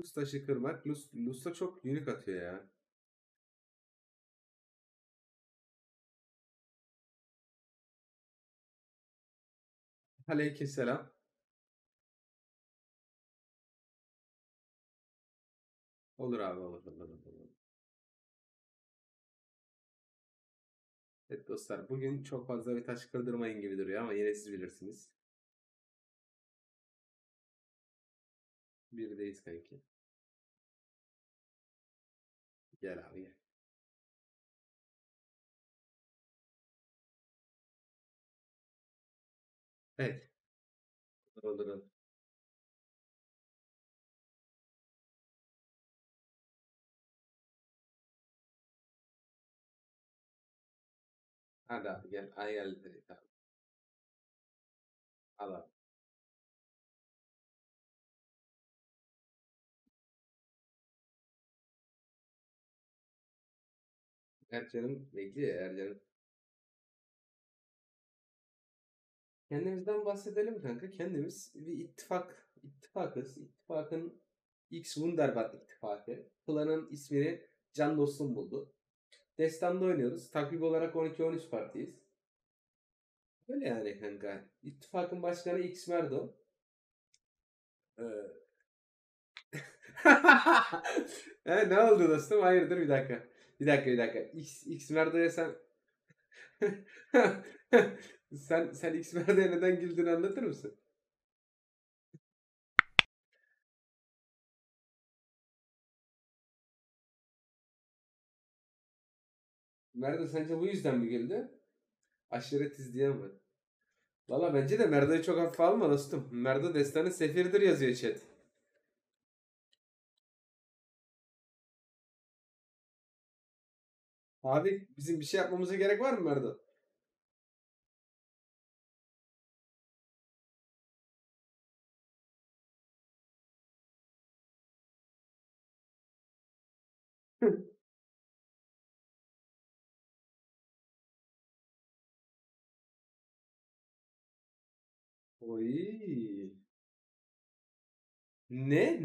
Lust taşı kırmak. Lust'a çok unique atıyor ya. Aleykümselam. Olur abi, olur. Evet dostlar, bugün çok fazla bir taş kırdırmayın gibi duruyor ama yine siz bilirsiniz. Birdeyiz kanki. Gel abi gel. Evet. Olur. Hadi abi gel. Ay geldi direkt abi. Al abi. Ercan'ım bekliyor ya, Ercan'ım. Kendimizden bahsedelim kanka. Kendimiz bir ittifakız. İttifakın X Wunderbat ittifakı. Klanın ismini Can Dostum buldu. Destan'da oynuyoruz. Takvim olarak 12-13 partiyiz. Böyle yani kanka. İttifakın başkanı X Merdo. Ne oldu dostum? Hayırdır bir dakika. Bir dakika. X Merdo'ya sen... Sen X Merdo'ya neden güldüğünü anlatır mısın? Merdo sence bu yüzden mi güldü? Aşiretiz diye mi? Valla bence de Merdo'yu çok hafife alma dostum. Merdo destanı sefirdir yazıyor chat. Abi bizim bir şey yapmamıza gerek var mı Merdo? Oy. Ne? Oy.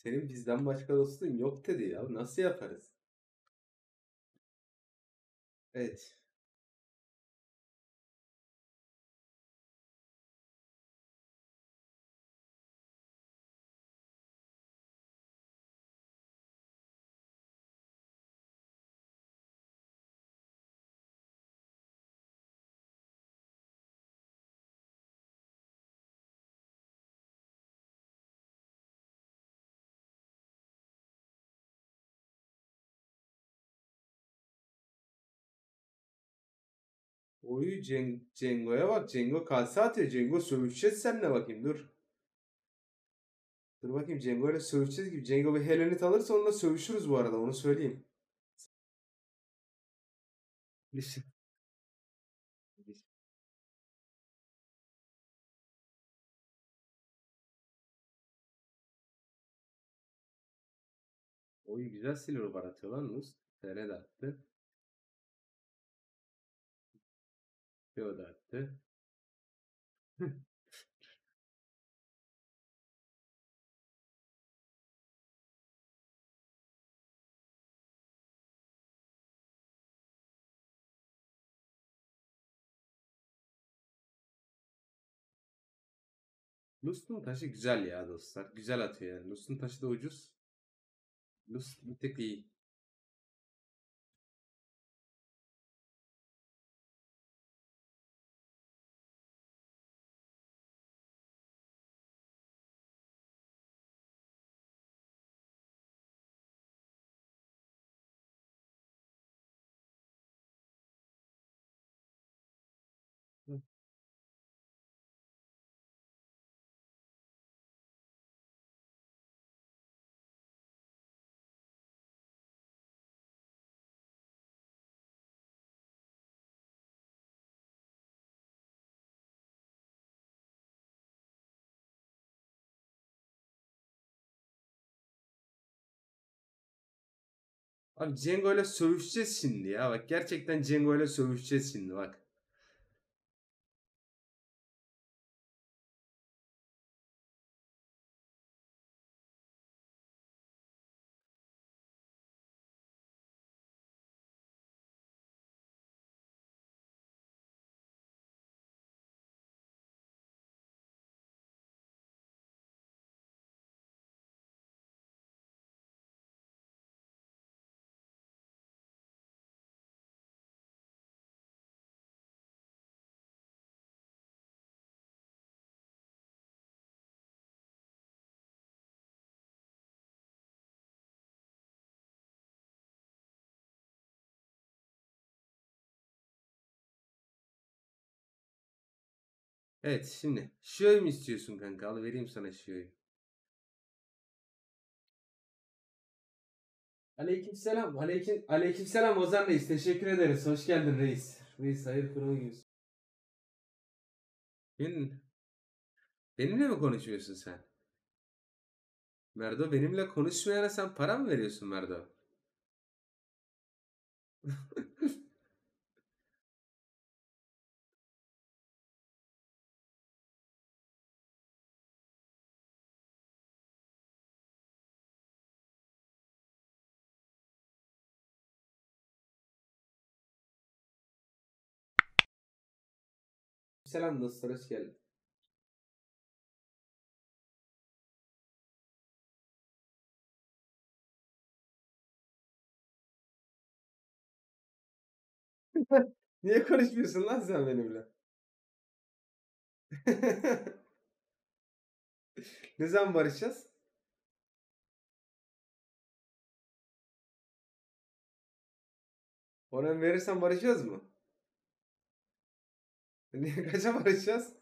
Senin bizden başka dostun yok dedi ya. Nasıl yaparız? Evet. Oyu Django'ya bak. Django kalsa atıyor. Django sövüşeceğiz seninle bakayım. Dur bakayım, Django ile sövüşeceğiz gibi. Django bir Helenit alırsa onunla sövüşürüz bu arada. Onu söyleyeyim. Listen. Oyu güzel silver bar atıyor lan Luz. Tere de attı. O da attı. Lust'un taşı güzel ya dostlar. Güzel atıyor yani. Lust'un taşı da ucuz. Lust bir tek iyi. Abi Django ile sövüşeceğiz şimdi ya. Bak gerçekten Django ile sövüşeceğiz şimdi bak. Evet şimdi şöyle mi istiyorsun kanka? Al vereyim sana şöyle. Aleykümselam. Aleykümselam Ozan Reis. Teşekkür ederiz. Hoş geldin reis. Reis hayır kurumu gibisin. Benimle mi konuşuyorsun sen? Merdo benimle konuşmayana sen para mı veriyorsun Merdo? Selam dostlar, hoş geldin. Niye konuşmuyorsun lan sen benimle? Ne zaman barışacağız? Oran verirsen barışacağız mı? Kaça barışacağız?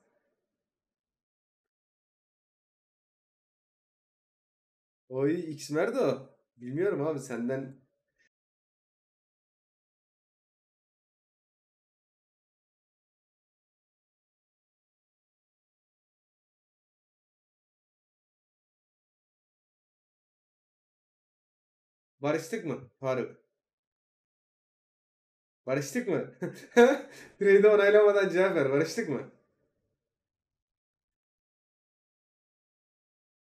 Oy X Merdo. Bilmiyorum abi senden. Barıştık mı Faruk? Barıştık mı? Trade'i onaylamadan cevap ver. Barıştık mı?